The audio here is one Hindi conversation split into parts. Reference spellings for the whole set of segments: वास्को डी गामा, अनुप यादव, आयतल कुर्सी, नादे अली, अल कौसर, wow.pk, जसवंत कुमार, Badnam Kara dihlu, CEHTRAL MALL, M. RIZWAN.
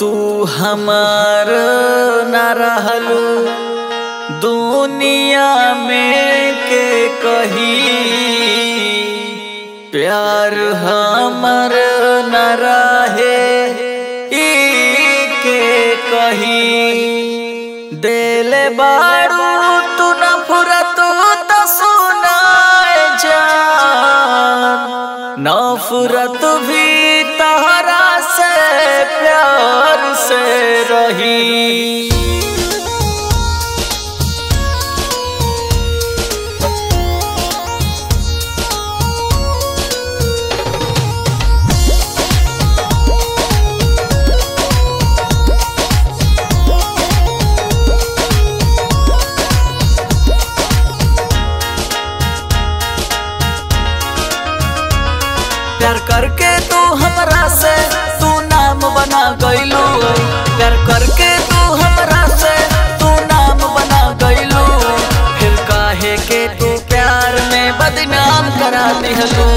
तू हमार ना रहलू दुनिया में के कही, प्यार हमार ना रहे के कही। देले बारू तू न फुरत तो सुनाए जान, न फुरत भी तहरा से प्यार से रही। प्यार करके तू हमरा से तू नाम बना गइलू, प्यार करके तू हमरा से तू नाम बना गइलू, फिर काहे के तू प्यार में बदनाम करा दिहलू,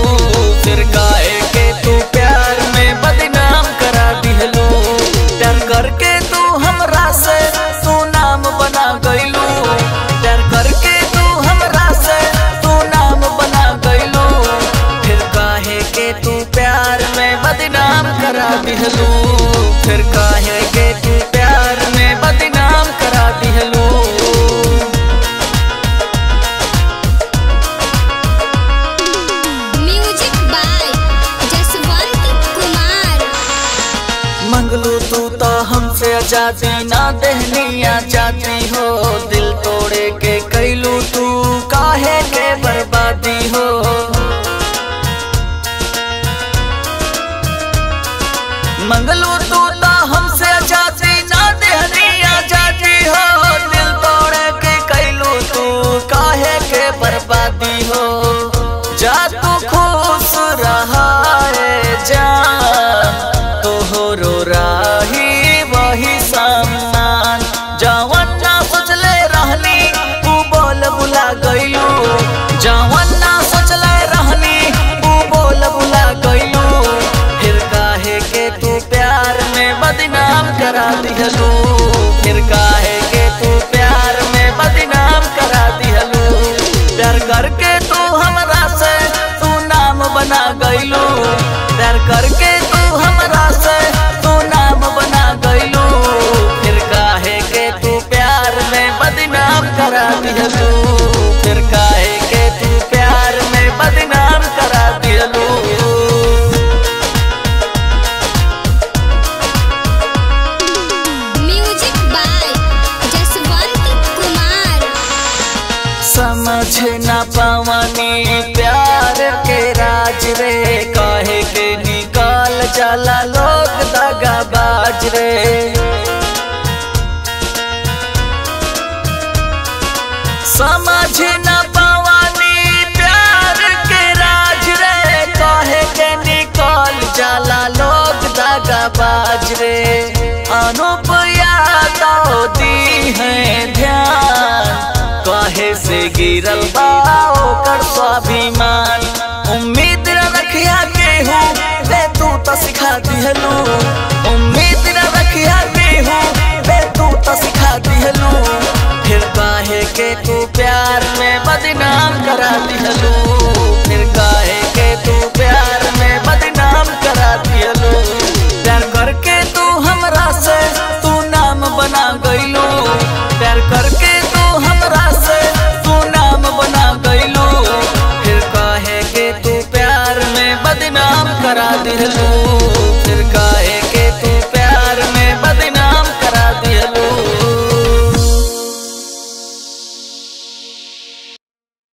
फिर काहे के तू प्यार में बदनाम करा दिहलू। प्यार करके तू हमरा से तू नाम बना गइलू, प्यार करके तू हमरा से तू नाम बना गइलू, फिर काहे के तू प्यार में बदनाम करा दिहलू, फिर काहे के तू प्यार में बदनाम करा दिहलू। Music by जसवंत कुमार। मंगलू तू तो हमसे आजादी ना देहनी आजादी हो, दिल तोड़े के कैलू तू काहे के बर्बादी हो। मंगलू तू तो हमसे आजादी ना देहनी आजादी हो, दिल तोड़े के कैलू तू काहे के बर्बादी हो। जा तू खुश रहा जा, तोहरो राही वही सामान, जावन ना सोचले रहनी तू बोल बुला गइलू, जावन ना सोचले रहनी तू बोल बुला गइलू, फिर काहे के तू प्यार में बदनाम करा दिहलू, फिर काहे के तू प्यार में बदनाम करा दिहलू। प्यार करके तू हमरा से तू नाम बना गइलू, प्यार करके तू हमरा से तू नाम बना गइलू, फिर काहे के तू प्यार में बदनाम करा दिहलू, फिर काहे के तू प्यार में बदनाम करा दिहलू। समझ ना पावनी प्यार के राज रे, काहे के निकाल जाला लोग दगाबाज रे। समझ ना पावनी प्यार के राज रे, काहे के निकाल जाला लोग दगाबाज रे। अनुप यादव दी है ध्यान, काहे से गिरल बा ओकर स्वाभिमान। उम्मीद न रखिया केहू बे तू तो सिखा दिहलू, उम्मीद न रखिया केहू बे तू तो सिखा दिहलू, फिर काहे के तू प्यार में बदनाम करा दिहलू, फिर काहे के तू प्यार में बदनाम करा दिहलू। प्यार करके तू हमरा से तू नाम बना गइलू, प्यार करके करा दिहलू।